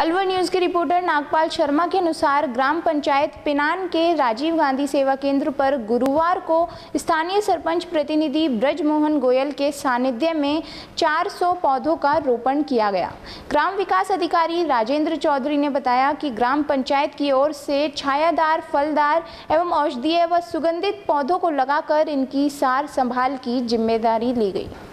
Alwar news के reporter Nagpal Sharma के अनुसार ग्राम पंचायत पिनान के राजीव गांधी सेवा केंद्र पर गुरुवार को स्थानीय सरपंच प्रतिनिधि ब्रजमोहन गोयल के सानिध्य में 400 पौधों का रोपण किया गया। ग्राम विकास अधिकारी राजेंद्र चौधरी ने बताया कि ग्राम पंचायत की ओर से छायादार, फलदार एवं औषधीय व सुगंधित पौधों को लगाकर इनकी सार संभाल की जिम्मेदारी ली गई।